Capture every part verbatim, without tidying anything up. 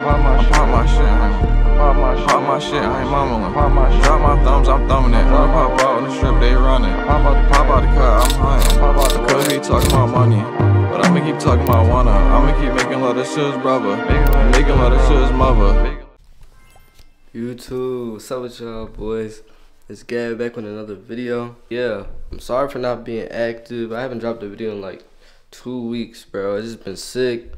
Pop my shit, pop my shit, pop my shit, pop my shit, I ain't mumbling. Pop my shit, drop my thumbs, I'm thumbing it. I pop out in the strip, they running. Pop out the, pop out the cut, I'm hunting. Pop out the cut, he talking about money, but I'ma keep talking about wanna. I'ma keep making love to his brother, making love to his mother. YouTube, what's up with y'all boys? It's Gab back with another video. Yeah, I'm sorry for not being active. I haven't dropped a video in like two weeks, bro. I just been sick.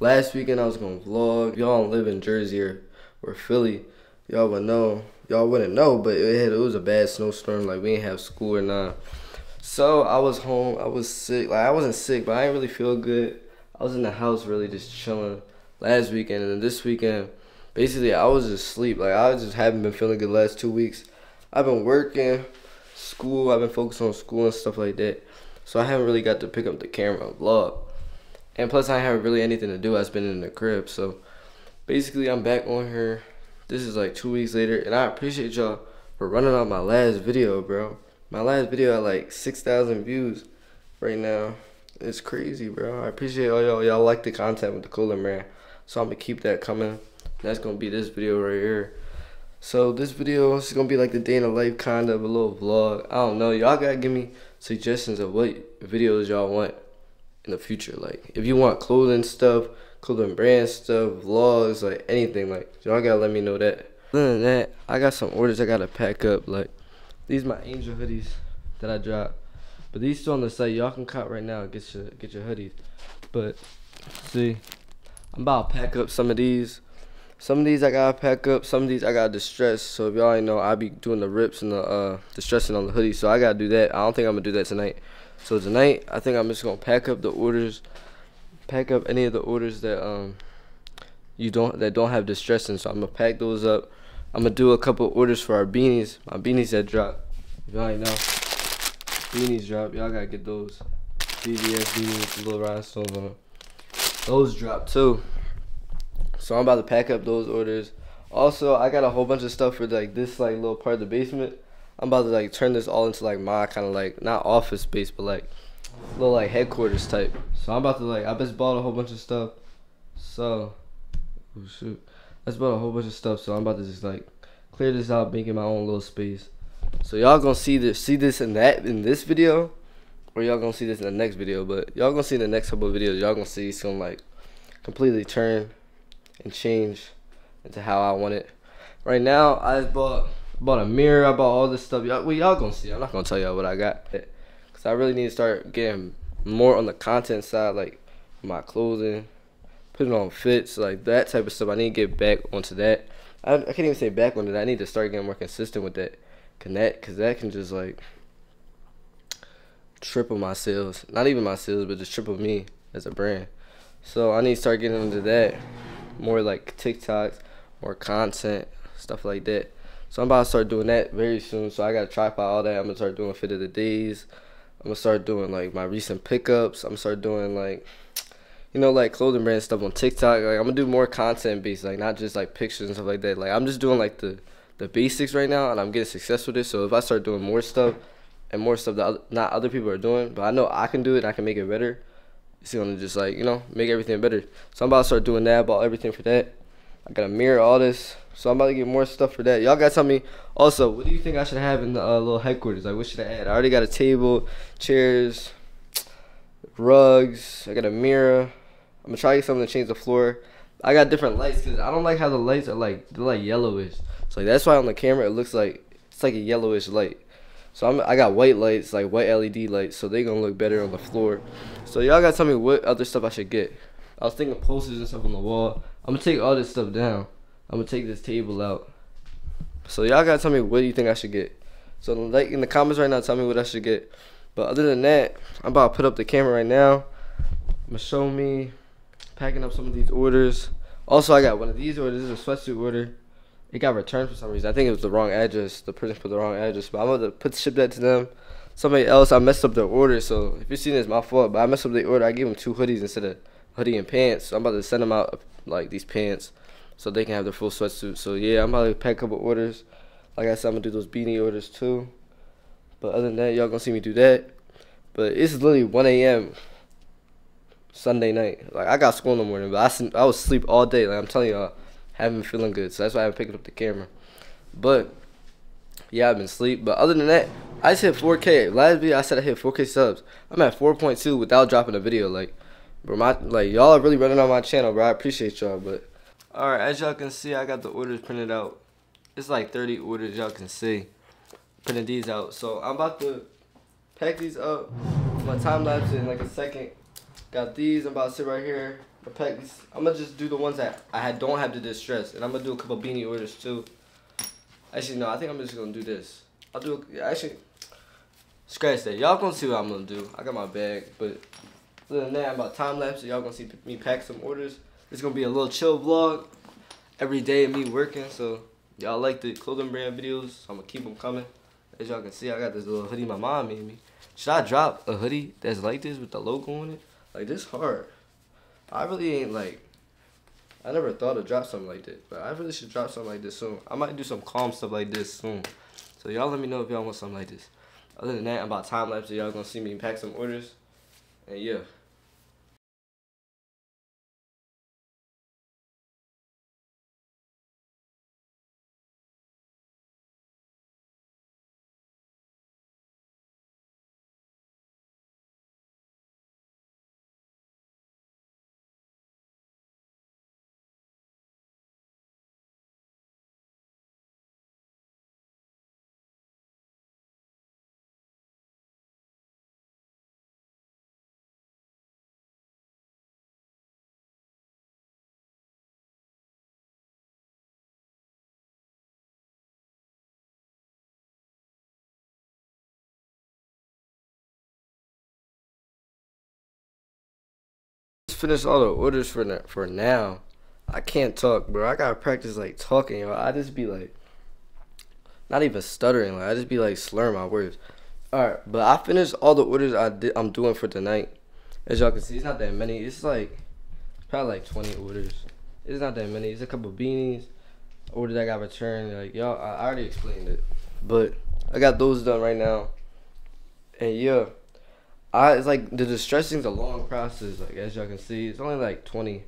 Last weekend I was gonna vlog. Y'all don't live in Jersey or, or Philly, y'all would know. Y'all wouldn't know, but it, had, it was a bad snowstorm. Like we didn't have school or not. So I was home. I was sick. Like I wasn't sick, but I didn't really feel good. I was in the house really just chilling last weekend, and then this weekend, basically I was just asleep. Like I just haven't been feeling good the last two weeks. I've been working, school. I've been focused on school and stuff like that. So I haven't really got to pick up the camera and vlog. And plus, I haven't really anything to do. I've been in the crib. So, basically, I'm back on here. This is like two weeks later. And I appreciate y'all for running out my last video, bro. My last video had like six thousand views right now. It's crazy, bro. I appreciate all y'all. Y'all like the content with the cooler, man. So, I'm going to keep that coming. That's going to be this video right here. So, this video is going to be like the day in the life kind of a little vlog. I don't know. Y'all got to give me suggestions of what videos y'all want in the future. Like if you want clothing stuff, clothing brand stuff, vlogs, like anything, like y'all gotta let me know that. Other than that, I got some orders I gotta pack up. Like these my angel hoodies that I dropped, but these still on the site. Y'all can cop right now and get your get your hoodies. But see, I'm about to pack up some of these. Some of these I gotta pack up. Some of these I gotta distress. So if y'all ain't know, I be doing the rips and the uh, distressing on the hoodie. So I gotta do that. I don't think I'm gonna do that tonight. So tonight, I think I'm just gonna pack up the orders, pack up any of the orders that um you don't that don't have distressing. So I'm gonna pack those up. I'm gonna do a couple orders for our beanies. My beanies that drop. If y'all ain't know, beanies drop. Y'all gotta get those D V S beanies with the little rhinestones on them. Those drop too. So I'm about to pack up those orders. Also, I got a whole bunch of stuff for like this like little part of the basement. I'm about to like turn this all into like my kind of like not office space, but like little like headquarters type. So I'm about to like I just bought a whole bunch of stuff. So oh shoot, I just bought a whole bunch of stuff. So I'm about to just like clear this out, making my own little space. So y'all gonna see this, see this in that in this video, or y'all gonna see this in the next video. But y'all gonna see in the next couple of videos, y'all gonna see some like completely turn and change into how I want it. Right now, I bought bought a mirror. I bought all this stuff. Y'all, well, y'all gonna see. I'm not gonna tell y'all what I got, cause I really need to start getting more on the content side, like my clothing, putting on fits, like that type of stuff. I need to get back onto that. I, I can't even say back onto that. I need to start getting more consistent with that. Connect, cause that can just like triple my sales. Not even my sales, but just triple me as a brand. So I need to start getting into that. More like TikToks, more content, stuff like that. So I'm about to start doing that very soon. So I got to tripod all that. I'm going to start doing fit of the days. I'm going to start doing like my recent pickups. I'm going to start doing like, you know, like clothing brand stuff on TikTok. Like I'm going to do more content based, like not just like pictures and stuff like that. Like I'm just doing like the, the basics right now and I'm getting success with it. So if I start doing more stuff and more stuff that other, not other people are doing, but I know I can do it and I can make it better. It's gonna just like, you know, make everything better. So I'm about to start doing that, about everything for that. I got a mirror, all this. So I'm about to get more stuff for that. Y'all gotta tell me also, what do you think I should have in the uh, little headquarters? Like what should I add? I already got a table, chairs, rugs, I got a mirror. I'm gonna try to get something to change the floor. I got different lights because I don't like how the lights are like they're like yellowish. So like, that's why on the camera it looks like it's like a yellowish light. So I'm, I got white lights, like white L E D lights, so they gonna look better on the floor. So y'all gotta tell me what other stuff I should get. I was thinking posters and stuff on the wall. I'm gonna take all this stuff down. I'm gonna take this table out. So y'all gotta tell me what do you think I should get. So like in the comments right now, tell me what I should get. But other than that, I'm about to put up the camera right now. I'm gonna show me packing up some of these orders. Also, I got one of these orders. This is a sweatsuit order. It got returned for some reason. I think it was the wrong address. The person put the wrong address. But I'm going to put ship that to them. Somebody else, I messed up their order. So if you see this, it's my fault. But I messed up the order. I gave them two hoodies instead of hoodie and pants. So I'm about to send them out like these pants so they can have their full sweatsuit. So yeah, I'm about to pack a couple orders. Like I said, I'm going to do those beanie orders too. But other than that, y'all going to see me do that. But it's literally one A M Sunday night. Like I got school in the morning. But I, I was asleep all day. Like I'm telling y'all. haven't been feeling good, so that's why I haven't picked up the camera. But yeah, I've been asleep. But other than that, I just hit four K. Last video I said I hit four K subs. I'm at four point two without dropping a video. Like, bro, my like y'all are really running on my channel, bro. I appreciate y'all. But all right, as y'all can see, I got the orders printed out. It's like thirty orders, y'all can see. Printed these out. So I'm about to pack these up. My time lapse in like a second. Got these. I'm about to sit right here. I pack these. I'm gonna just do the ones that I don't have to distress, and I'm gonna do a couple beanie orders too. Actually, no, I think I'm just gonna do this. I'll do, actually, scratch that. Y'all gonna see what I'm gonna do. I got my bag, but other than that, I'm about time lapse. So y'all gonna see me pack some orders. It's gonna be a little chill vlog every day of me working. So y'all like the clothing brand videos, so I'm gonna keep them coming. As y'all can see, I got this little hoodie my mom made me. Should I drop a hoodie that's like this with the logo on it? Like, this hard. I really ain't like, I never thought to drop something like this, but I really should drop something like this soon. I might do some calm stuff like this soon. So y'all let me know if y'all want something like this. Other than that, I'm about time lapse, so y'all gonna see me pack some orders. And yeah. Finish all the orders for now, for now. I can't talk, bro. I gotta practice like talking, yo. I just be like, not even stuttering. Like, I just be like slurring my words. All right, but I finished all the orders I did. I'm doing for tonight. As y'all can see, it's not that many. It's like probably like twenty orders. It's not that many. It's a couple beanies, orders I got returned. Like, y'all, I already explained it, but I got those done right now. And yeah. I, it's like the distressing's a long process, like as y'all can see. It's only like twenty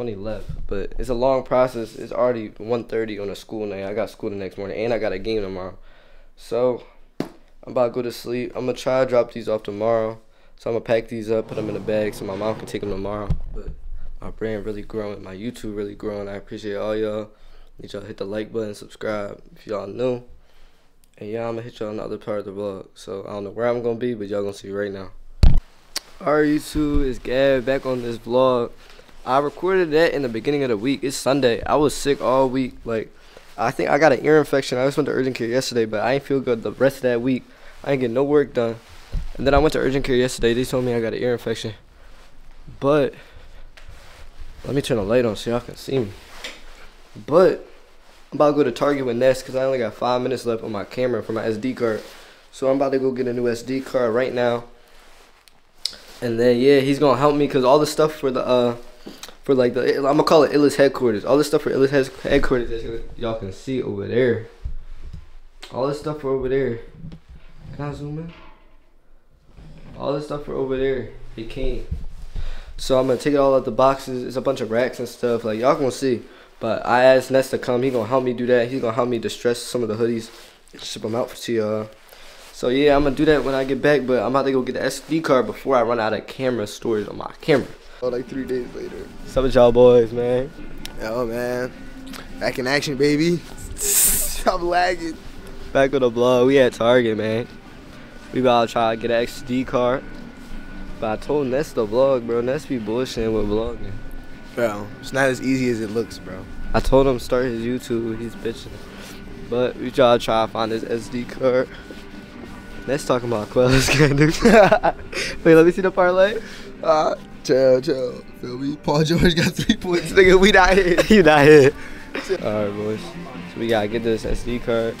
left, but it's a long process. It's already one thirty on a school night. I got school the next morning, and I got a game tomorrow. So I'm about to go to sleep. I'm going to try to drop these off tomorrow. So I'm going to pack these up, put them in a bag so my mom can take them tomorrow. But my brand really growing. My YouTube really growing. I appreciate all y'all. Need y'all to hit the like button, subscribe if y'all new. And yeah, I'm going to hit y'all on the other part of the vlog. So, I don't know where I'm going to be, but y'all going to see right now. Alright, YouTube, it's Gab back on this vlog. I recorded that in the beginning of the week. It's Sunday. I was sick all week. Like, I think I got an ear infection. I just went to urgent care yesterday, but I ain't feel good the rest of that week. I ain't getting no work done. And then I went to urgent care yesterday. They told me I got an ear infection. But, let me turn the light on so y'all can see me. But I'm about to go to Target with Ness because I only got five minutes left on my camera for my S D card. So I'm about to go get a new S D card right now. And then yeah, he's gonna help me because all the stuff for the uh for like the I'm gonna call it Illest Headquarters. All this stuff for Illest Headquarters that y'all can see over there. All this stuff for over there. Can I zoom in? All this stuff for over there. It came. So I'm gonna take it all out the boxes. It's a bunch of racks and stuff. Like, y'all gonna see. But I asked Ness to come. He gonna help me do that. He's gonna help me distress some of the hoodies and ship them out to y'all. So yeah, I'm gonna do that when I get back. But I'm about to go get the S D card before I run out of camera storage on my camera. Oh, like three days later. What's up with y'all boys, man? Yo, man. Back in action, baby. I'm lagging. Back with the vlog. We at Target, man. We about to try to get an S D card. But I told Ness to vlog, bro. Ness be bullshitting with vlogging. Bro, it's not as easy as it looks, bro. I told him start his YouTube, he's bitching. But we try to try to find his S D card. Let's talk about clothes, wait, let me see the parlay. Uh, chill, chill. Feel me? Paul George got three points. Nigga, we not hit. You not hit. Alright, boys. So we gotta get this S D card.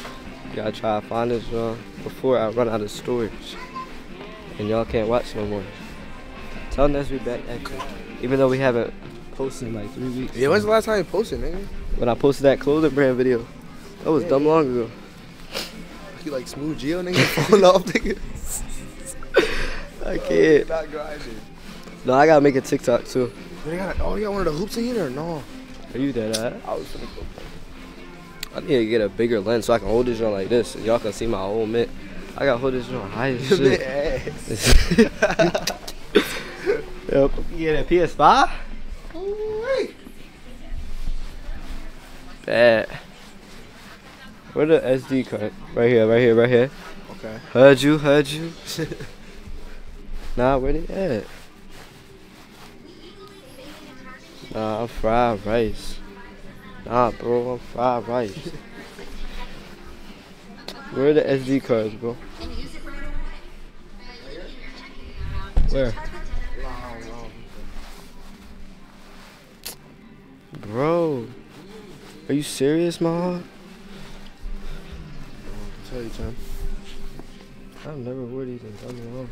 We gotta try to find this uh, before I run out of storage. And y'all can't watch no more. Tell Ness we back acting. Even though we haven't posted in like three weeks. Yeah, when's the last time you posted, nigga? When I posted that clothing brand video. That was yeah, dumb long ago. You like smooth Geo, nigga? Falling off, nigga? I can't. Oh, not no, I gotta make a TikTok too. Got, oh, you got one of the hoops in here or no? Are you dead at? I was gonna go. I need to get a bigger lens so I can hold this joint like this and y'all can see my old mitt. I gotta hold this joint high as shit. Yep. You get a P S five? Bad. Where the S D card? Right here, right here, right here. Okay. Heard you, heard you. Nah, where they at? Nah, I'm fried rice. Nah, bro, I'm fried rice. Where are the S D cards, bro? Where? Bro, are you serious, my heart? I'll tell you, Tom. I've never wore these things. I'm wrong.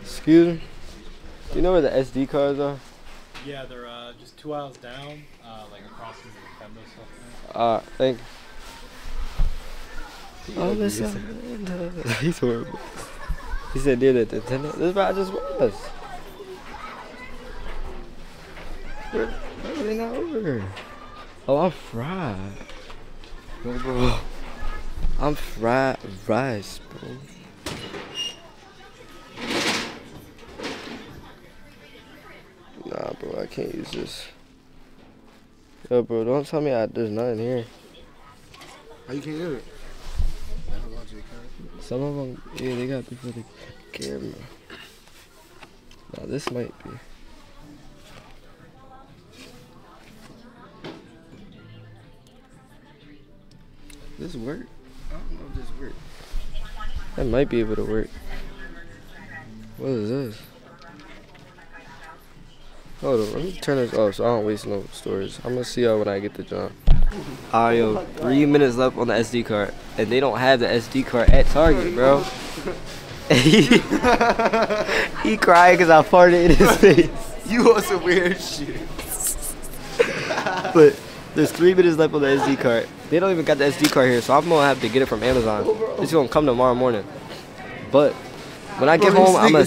Excuse me. Do you know where the S D cards are? Yeah, they're uh, just two aisles down, uh, like across from the Nintendo stuff. Alright, thank you. Oh, listen. He's horrible. He said, near the Nintendo. This is where I just was. Why are they not over? Oh, I'm fried. Bro, bro. I'm fried rice, bro. Nah, bro, I can't use this. Yo, bro, don't tell me I, there's nothing here. How you can't do it? Some of them, yeah, they got before the camera. Now this might be. Does this work? I don't know if this works. That might be able to work. What is this? Hold on, let me turn this off so I don't waste no storage. I'm gonna see y'all when I get the job. Alright, yo, three minutes left on the S D card, and they don't have the S D card at Target, bro. He crying because I farted in his face. You on some weird shit. But there's three minutes left on the S D card. They don't even got the S D card here, so I'm gonna have to get it from Amazon. It's gonna come tomorrow morning. But when I get bro, home, I'm gonna.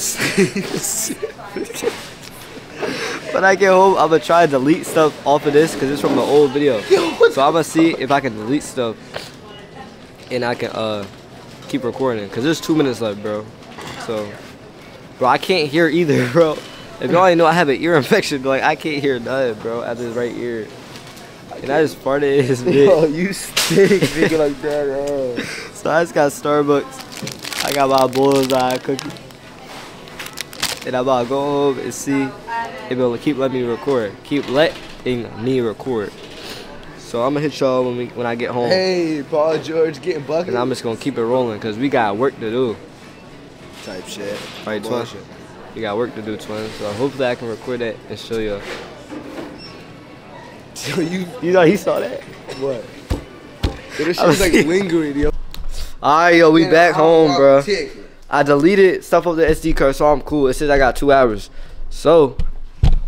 When I get home, I'm gonna try to delete stuff off of this because it's from the old video. Yo, so I'm gonna see if I can delete stuff and I can uh keep recording because there's two minutes left, bro. So, bro, I can't hear either, bro. If y'all ain't know, I have an ear infection. Like I can't hear nothing, bro, out of this right ear. And I just farted in his dick. Yo, you stink, nigga, like that, bro. So I just got Starbucks. I got my bullseye cookie. And I'm about to go home and see if it'll keep letting me record. Keep letting me record. So I'm going to hit y'all when we, when I get home. Hey, Paul George getting buckets. And I'm just going to keep it rolling because we got work to do. Type shit. Right, twins? We got work to do, twins. So hopefully I can record that and show y'all. So you, you know he saw that? What? Yo, this shit was like lingering, yo. Alright, yo, we Man, back I'm home, bro. Tick. I deleted stuff off the S D card, so I'm cool. It says I got two hours. So,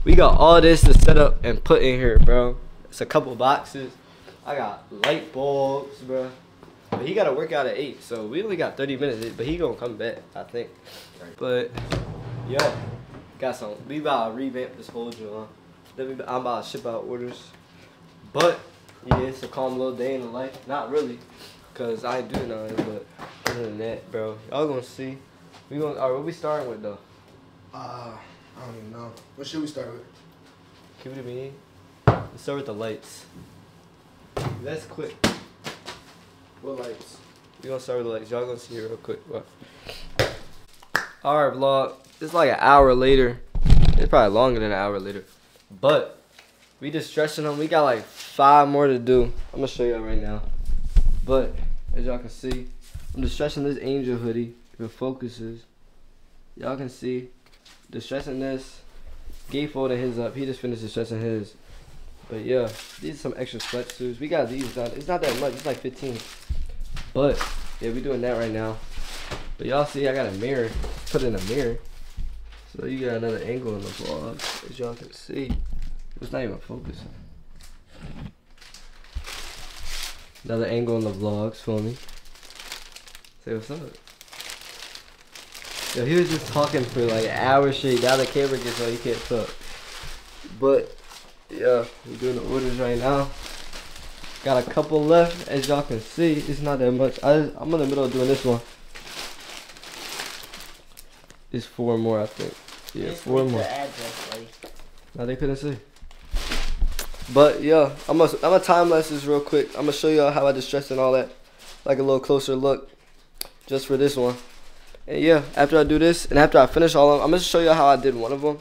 we got all this to set up and put in here, bro. It's a couple boxes. I got light bulbs, bro. But he got to work out at eight, so we only got thirty minutes, but he going to come back, I think. But, yo, got some. We about to revamp this whole joint. Then we, I'm about to ship out orders. But, yeah, it's a calm little day in the life. Not really, because I ain't doing nothing, but... Other than that, bro, y'all gonna see. We gonna, all right, what we starting with though? Uh, I don't even know. What should we start with? Give it to me. Let's start with the lights. That's quick. What lights? We gonna start with the lights. Y'all gonna see it real quick. What? All right, vlog. It's like an hour later. It's probably longer than an hour later. But we just stretching them. We got like five more to do. I'm gonna show y'all right now. But as y'all can see. I'm distressing this angel hoodie, if it focuses. Y'all can see, distressing this, gatefolding his up, he just finished distressing his. But yeah, these are some extra sweatsuits. We got these done, it's not that much, it's like fifteen. But, yeah, we doing that right now. But y'all see, I got a mirror, put in a mirror. So you got another angle in the vlog, as y'all can see. It's not even focusing. Another angle in the vlogs for me. Say what's up. Yo, he was just talking for like an hour straight. Now the camera gets on, you can't talk. But Yeah, we're doing the orders right now. Got a couple left, as y'all can see. It's not that much. I, I'm in the middle of doing this one. It's four more, I think. Yeah, it's four more. The address, like. No, they couldn't see. But yeah, I'm gonna I'm gonna time lapse this real quick. I'm gonna show y'all how I distress and all that, like a little closer look, just for this one. And yeah, after I do this and after I finish all of them, I'm gonna show y'all how I did one of them,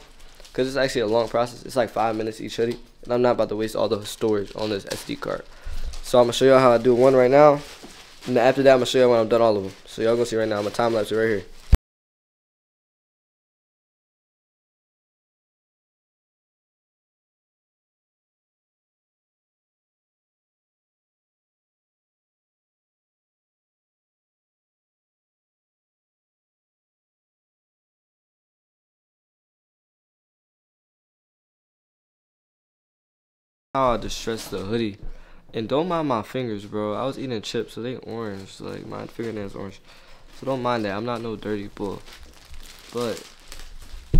cause it's actually a long process. It's like five minutes each hoodie, and I'm not about to waste all the storage on this S D card. So I'm gonna show y'all how I do one right now, and then after that I'm gonna show y'all when I'm done all of them. So y'all gonna see right now. I'm gonna time lapse it right here. How I distressed the hoodie, and don't mind my fingers, bro. I was eating chips, so they orange. Like my fingernails orange, so don't mind that. I'm not no dirty bull. But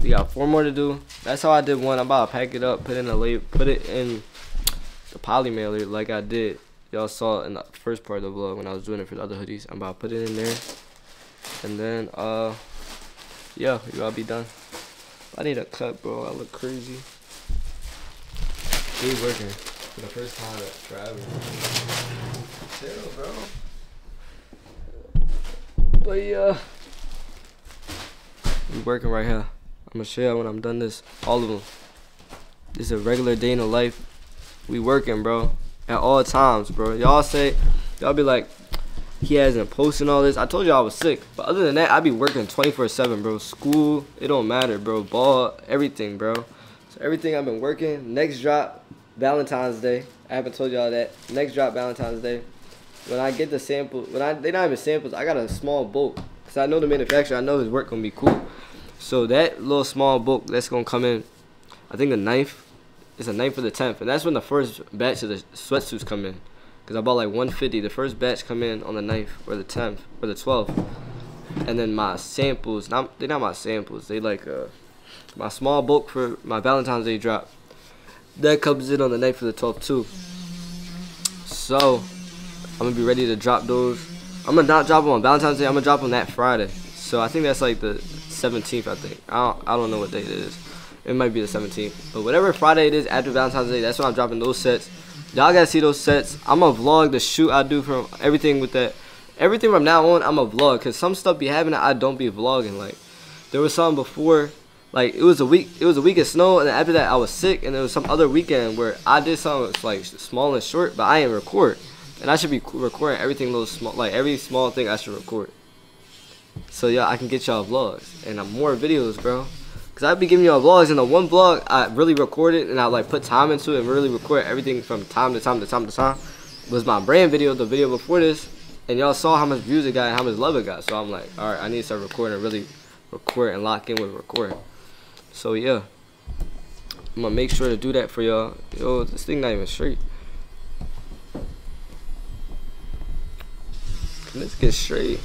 we got four more to do. That's how I did one. I'm about to pack it up, put in a label, put it in the poly mailer, like I did. Y'all saw in the first part of the vlog when I was doing it for the other hoodies. I'm about to put it in there, and then uh, yeah, y'all be done. I need a cut, bro. I look crazy. He's working for the first time at forever. Chill, bro. But yeah, I'm working right here. I'm gonna show you when I'm done this, all of them. This is a regular day in the life. We working, bro, at all times, bro. Y'all say, y'all be like, he hasn't posted all this. I told y'all I was sick, but other than that, I be working twenty-four seven, bro. School, it don't matter, bro. Ball, everything, bro. So everything I've been working, next drop, Valentine's Day. I haven't told y'all that. Next drop, Valentine's Day. When I get the sample, when I, they're not even samples, I got a small bulk. Because I know the manufacturer, I know his work going to be cool. So that little small bulk that's going to come in, I think the ninth, it's the ninth or the tenth. And that's when the first batch of the sweatsuits come in. Because I bought like one fifty. The first batch come in on the ninth or the tenth or the twelfth. And then my samples, not, they're not my samples, they like... Uh, my small bulk for my Valentine's Day drop. That comes in on the night for the twelfth too. So, I'm going to be ready to drop those. I'm going to not drop them on Valentine's Day. I'm going to drop them that Friday. So, I think that's like the seventeenth, I think. I don't, I don't know what day it is. It might be the seventeenth. But whatever Friday it is after Valentine's Day, that's when I'm dropping those sets. Y'all got to see those sets. I'm going to vlog the shoot I do from everything with that. Everything from now on, I'm going to vlog. Because some stuff be happening, I don't be vlogging. Like, there was something before... Like it was a week, it was a week of snow, and then after that I was sick, and there was some other weekend where I did something like small and short, but I didn't record, and I should be recording everything little small, like every small thing I should record. So yeah, I can get y'all vlogs and more videos, bro, cause I'd be giving y'all vlogs, and the one vlog I really recorded and I like put time into it and really record everything from time to time to time to time was my brand video, the video before this, and y'all saw how much views it got and how much love it got. So I'm like, all right, I need to start recording and really record and lock in with recording. So yeah, I'm gonna make sure to do that for y'all. Yo, this thing not even straight. Let's get straight.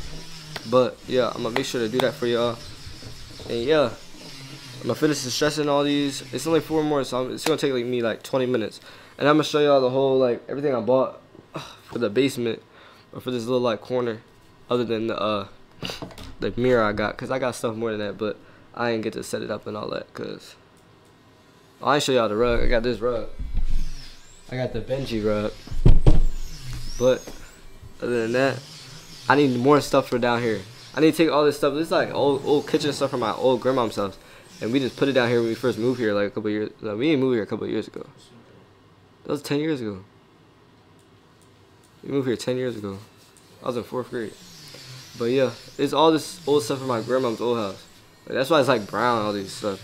But yeah, I'm gonna make sure to do that for y'all. And yeah, I'm gonna finish distressing all these. It's only four more, so I'm, it's gonna take like me like twenty minutes. And I'm gonna show y'all the whole like everything I bought for the basement or for this little like corner, other than the uh the mirror I got, cause I got stuff more than that, but. I ain't get to set it up and all that, cause I ain't show y'all the rug. I got this rug. I got the Benji rug. But other than that, I need more stuff for down here. I need to take all this stuff. This is like old old kitchen stuff from my old grandma's house, and we just put it down here when we first moved here, like a couple years. Like, we didn't move here a couple years ago. That was ten years ago. We moved here ten years ago. I was in fourth grade. But yeah, it's all this old stuff from my grandma's old house. That's why it's like brown, all these stuff.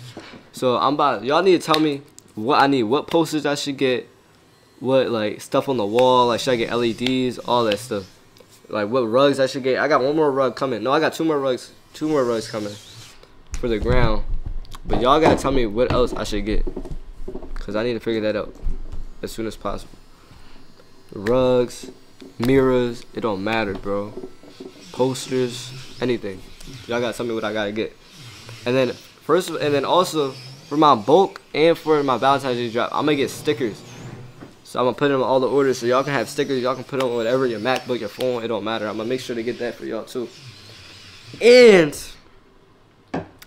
So I'm about, y'all need to tell me what I need, what posters I should get, what like stuff on the wall, like should I get L E Ds, all that stuff. Like what rugs I should get. I got one more rug coming. No, I got two more rugs, two more rugs coming for the ground. But y'all gotta tell me what else I should get, cause I need to figure that out as soon as possible. Rugs, mirrors, it don't matter, bro. Posters, anything. Y'all gotta tell me what I gotta get. And then first, and then also, for my bulk and for my Valentine's Day drop, I'm gonna get stickers. So I'm gonna put in all the orders, so y'all can have stickers. Y'all can put on whatever, your MacBook, your phone, it don't matter. I'm gonna make sure to get that for y'all too. And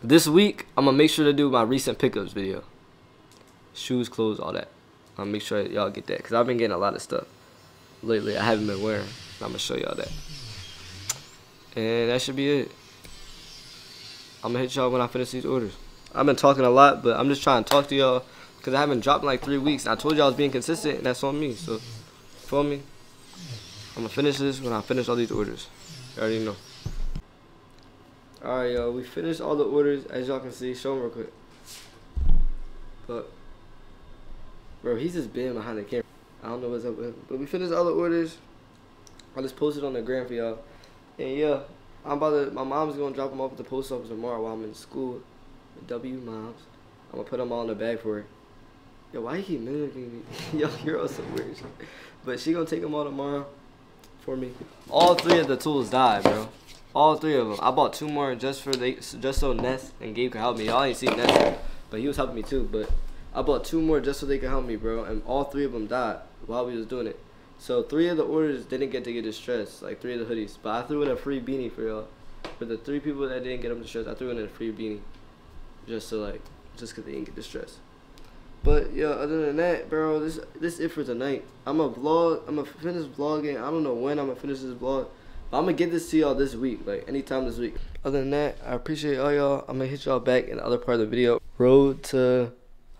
this week, I'm gonna make sure to do my recent pickups video. Shoes, clothes, all that. I'm gonna make sure y'all get that, because I've been getting a lot of stuff lately I haven't been wearing. I'm gonna show y'all that. And that should be it. I'm gonna hit y'all when I finish these orders. I've been talking a lot, but I'm just trying to talk to y'all, because I haven't dropped in like three weeks. And I told y'all I was being consistent, and that's on me. So, feel me? I'm gonna finish this when I finish all these orders. You already know. Alright, y'all, we finished all the orders, as y'all can see. Show them real quick. But, bro, he's just been behind the camera. I don't know what's up with him. But we finished all the orders. I just posted on the gram for y'all. And yeah, I'm about to, my mom's gonna drop them off at the post office tomorrow while I'm in school. W moms. I'm gonna put them all in the bag for her. Yo, why you keep mimicking me? Yo, you're all so weird. But she gonna take them all tomorrow for me. All three of the tools died, bro. All three of them. I bought two more just for they, just so Ness and Gabe could help me. Y'all ain't seen Ness, but he was helping me too. But I bought two more just so they could help me, bro. And all three of them died while we was doing it. So three of the orders didn't get to get distressed, like three of the hoodies. But I threw in a free beanie for y'all. For the three people that didn't get them distressed, I threw in a free beanie. Just to like, just because they didn't get distressed. But yeah, other than that, bro, this this it for tonight. I'm a vlog. I'm gonna finish vlogging. I don't know when I'm gonna finish this vlog, but I'm gonna get this to y'all this week, like anytime this week. Other than that, I appreciate all y'all. I'm gonna hit y'all back in the other part of the video. Road to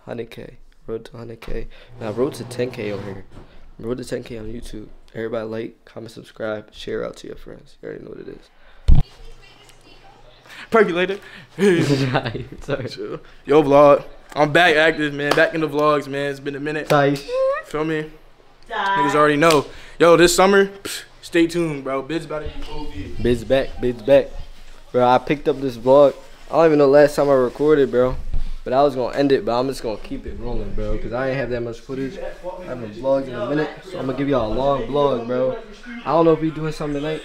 one hundred K. Road to one hundred K. Now road to ten K over here. Road to ten K on YouTube. Everybody like, comment, subscribe, share out to your friends. You already know what it is. Percolator. Sorry. Yo, vlog. I'm back active, man. Back in the vlogs, man. It's been a minute. Nice. Feel me? Die. Niggas already know. Yo, this summer, psh, stay tuned, bro. Bid's about to be O V. Bid's back. Bid's back. Bro, I picked up this vlog. I don't even know last time I recorded, bro. But I was going to end it, but I'm just going to keep it rolling, bro, because I ain't have that much footage. I haven't vlogged in a minute, so I'm going to give y'all a long vlog, bro. I don't know if we doing something tonight,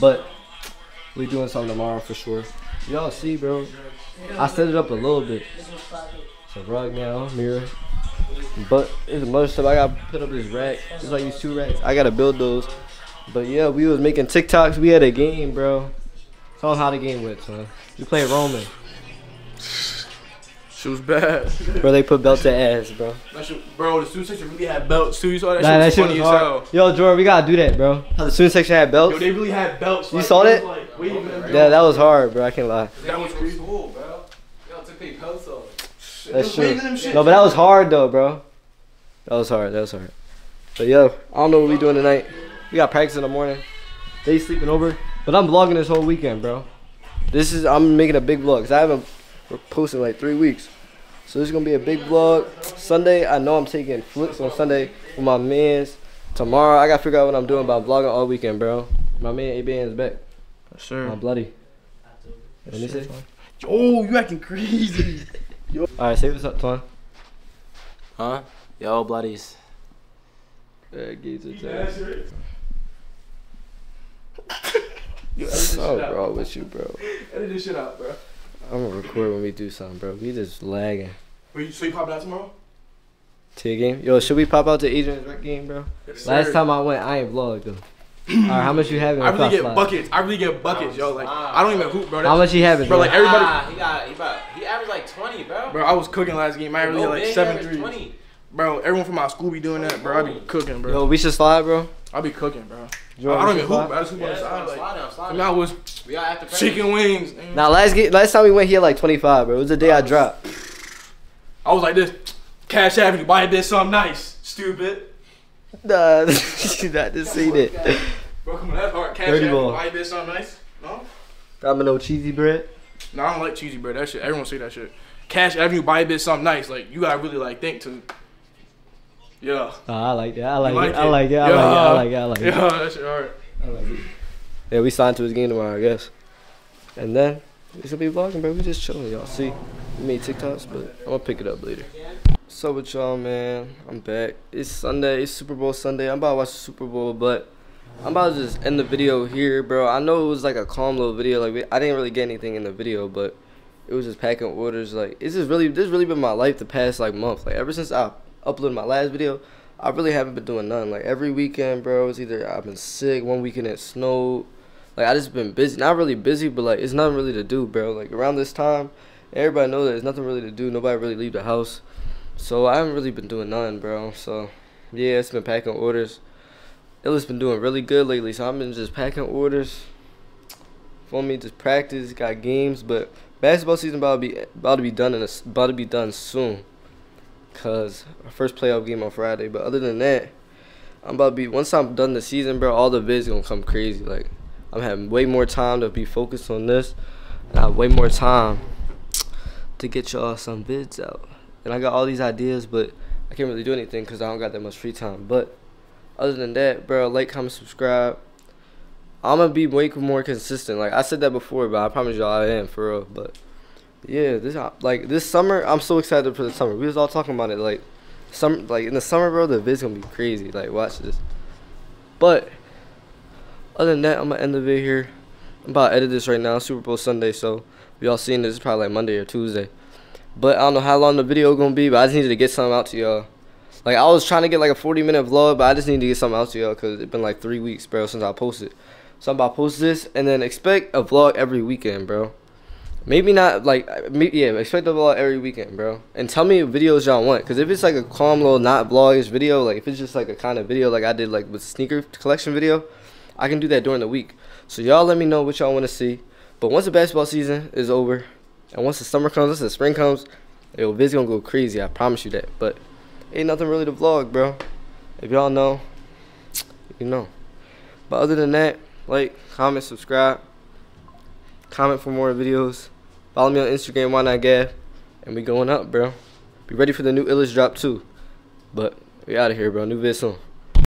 but we doing something tomorrow for sure. Y'all see, bro, I set it up a little bit. It's a rug now, mirror. But it's a bunch of stuff. I got to put up this rack. It's like these two racks. I got to build those. But, yeah, we was making TikToks. We had a game, bro. It's all how the game went, son. We played Roman. She was bad. Bro, they put belt to ass, bro. Shit, bro, the student section really had belts too. You saw that, nah, shit, that was shit funny as hell. Yo, Jordan, we gotta do that, bro. The student section had belts. Yo, they really had belts. You like, saw that? Like, wait, yeah, bro. That was hard, bro. I can't lie. That was pretty cool, bro. Y'all took their belts off. That's true. No, but that was hard, though, bro. That was hard. That was hard. But, yo, I don't know what we doing tonight. We got practice in the morning. They sleeping over. But I'm vlogging this whole weekend, bro. This is, I'm making a big vlog. Cause I haven't. We're posting like three weeks. So this is going to be a big vlog. Sunday, I know I'm taking flips on Sunday with my mans. Tomorrow, I got to figure out what I'm doing, but I'm vlogging all weekend, bro. My man, A B N's back. Sure. My bloody. What did he say? Yo, you acting crazy. Yo. All right, say what's up, Twan. Huh? Yo, bloodies. Yeah, geez, it's ass. What's up, bro, with you, bro? Edit this shit out, bro. I'm gonna record when we do something, bro. We just lagging. Wait, so you pop out tomorrow? To your game? Yo, should we pop out to Adrian's rec game, bro? Yes, last time I went, I ain't vlogged, though. Alright, how much you having? I really get buckets. I really get buckets, yo. Like, I don't even hoop, bro. How much you having, bro? Like, everybody. Ah, he got, he got, he averaged like twenty, bro. Bro, I was cooking last game. I really like seven threes. Bro, everyone from my school be doing that, bro. I be cooking, bro. Yo, we should slide, bro. I be cooking, bro. Jordan, I don't even hoop, bro. I just hoop yeah, on the side. Like, slide down, slide down. I was we all after chicken wings. Now, nah, last game, last time we went here, like twenty-five, bro. It was the day I, I was, dropped. I was like this. Cash Avenue, buy this something nice, stupid. Nah, you not just seen it. Bro, come on, that's hard. Cash Avenue, buy this something nice. No? Domino cheesy bread? No, I don't like cheesy bread. That shit, everyone say that shit. Cash Avenue, buy this something nice. Like, you gotta really, like, think to. Yeah. Oh, I like that. I like, like it. it. I like it. I yeah. like it. I like it. I like it. Yeah, that's alright. I like it. Yeah, we signed to his game tomorrow, I guess. And then we should be vlogging, bro. We just chilling, y'all. See, we made TikToks, but I'm gonna pick it up later. What's up with y'all, man? I'm back. It's Sunday. It's Super Bowl Sunday. I'm about to watch the Super Bowl, but I'm about to just end the video here, bro. I know it was like a calm little video. Like I didn't really get anything in the video, but it was just packing orders. Like, it's just really, this really been my life the past like month. Like, ever since I uploaded my last video, I really haven't been doing nothing. Like, every weekend, bro, it's either I've been sick, one weekend it snowed. Like, I just been busy, not really busy, but like, it's nothing really to do, bro. Like, around this time, everybody knows that there's nothing really to do. Nobody really leave the house, so I haven't really been doing nothing, bro. So yeah, it's been packing orders. Illest's been doing really good lately, so I've been just packing orders. For me, just practice, got games, but basketball season about to be about to be done in a, about to be done soon, cause our first playoff game on Friday. But other than that, I'm about to be once I'm done the season, bro. All the vids gonna come crazy. Like, I'm having way more time to be focused on this, and I have way more time to get y'all some vids out. And I got all these ideas, but I can't really do anything cause I don't got that much free time. But other than that, bro, like, comment, subscribe. I'm gonna be way more consistent. Like I said that before, but I promise y'all I am for real. But yeah, this like this summer, I'm so excited for the summer. We was all talking about it. Like some like in the summer, bro, the vid's gonna be crazy. Like, watch this. But other than that, I'm gonna end the video here. I'm about to edit this right now. Super Bowl Sunday, so if y'all seen this, it's probably like Monday or Tuesday. But I don't know how long the video gonna be, but I just needed to get something out to y'all. Like, I was trying to get like a forty minute vlog, but I just need to get something out to y'all because it's been like three weeks, bro, since I posted. So I'm about to post this, and then expect a vlog every weekend, bro. Maybe not, like, yeah, expect a vlog every weekend, bro. And tell me what videos y'all want. Because if it's like a calm little not vlog-ish video, like if it's just like a kind of video like I did like with sneaker collection video, I can do that during the week. So y'all let me know what y'all want to see. But once the basketball season is over, and once the summer comes, once the spring comes, yo, vid's gonna go crazy, I promise you that. But ain't nothing really to vlog, bro. If y'all know, you know. But other than that, like, comment, subscribe, comment for more videos, follow me on Instagram, why not gab, and we going up, bro. Be ready for the new Illest drop too. But we out of here, bro. New vid soon.